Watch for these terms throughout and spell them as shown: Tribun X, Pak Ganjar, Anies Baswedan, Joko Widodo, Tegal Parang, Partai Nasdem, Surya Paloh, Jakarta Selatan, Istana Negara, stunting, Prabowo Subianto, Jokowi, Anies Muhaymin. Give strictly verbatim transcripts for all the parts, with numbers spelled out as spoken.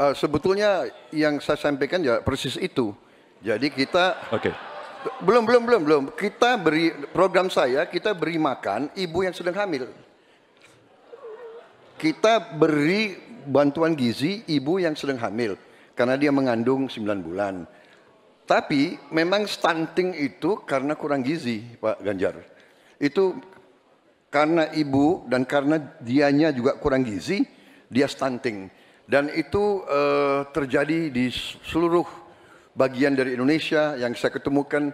Uh, sebetulnya yang saya sampaikan ya persis itu. Jadi kita okay. belum belum belum belum kita beri program saya kita beri makan ibu yang sedang hamil. Kita beri bantuan gizi ibu yang sedang hamil karena dia mengandung sembilan bulan. Tapi memang stunting itu karena kurang gizi, Pak Ganjar. Itu karena ibu dan karena dianya juga kurang gizi, dia stunting. Dan itu uh, terjadi di seluruh bagian dari Indonesia. Yang saya ketemukan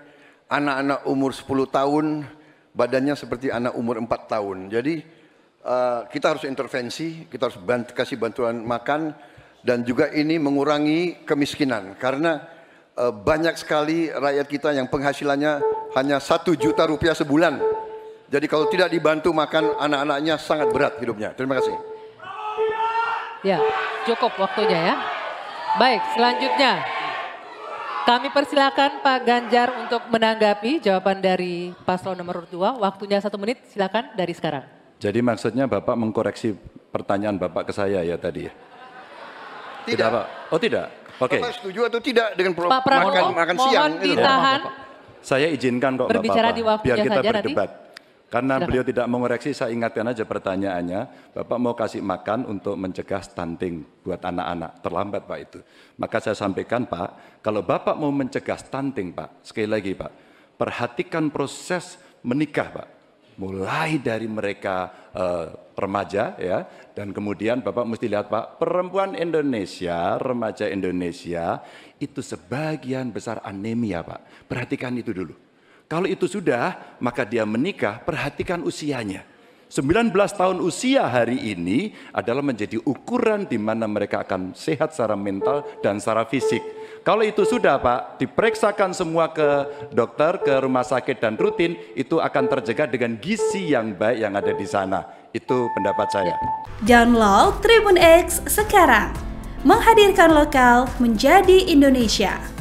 anak-anak umur sepuluh tahun badannya seperti anak umur empat tahun. Jadi uh, kita harus intervensi, kita harus bant kasih bantuan makan dan juga ini mengurangi kemiskinan. Karena uh, banyak sekali rakyat kita yang penghasilannya hanya satu juta rupiah sebulan. Jadi kalau tidak dibantu makan anak-anaknya sangat berat hidupnya. Terima kasih. Ya. Cukup waktunya ya. Baik, selanjutnya kami persilakan Pak Ganjar untuk menanggapi jawaban dari paslon nomor dua. Waktunya satu menit, silakan dari sekarang. Jadi maksudnya Bapak mengkoreksi pertanyaan Bapak ke saya ya tadi? Tidak, tidak Pak. Oh tidak. Oke. Okay. Bapak setuju atau tidak dengan Pak Prabowo, makan, makan mohon siang? Ditahan. Itu. Saya izinkan kok berbicara Bapak, di waktunya biar kita saja berdebat. Nanti. Karena beliau tidak mengoreksi, saya ingatkan aja pertanyaannya, Bapak mau kasih makan untuk mencegah stunting buat anak-anak, terlambat Pak itu. Maka saya sampaikan Pak, kalau Bapak mau mencegah stunting Pak, sekali lagi Pak, perhatikan proses menikah Pak. Mulai dari mereka eh, remaja ya, dan kemudian Bapak mesti lihat Pak, perempuan Indonesia, remaja Indonesia, itu sebagian besar anemia Pak, perhatikan itu dulu. Kalau itu sudah, maka dia menikah, perhatikan usianya. sembilan belas tahun usia hari ini adalah menjadi ukuran di mana mereka akan sehat secara mental dan secara fisik. Kalau itu sudah Pak, diperiksakan semua ke dokter, ke rumah sakit dan rutin, itu akan terjaga dengan gizi yang baik yang ada di sana. Itu pendapat saya. Download Tribun X sekarang. Menghadirkan lokal menjadi Indonesia.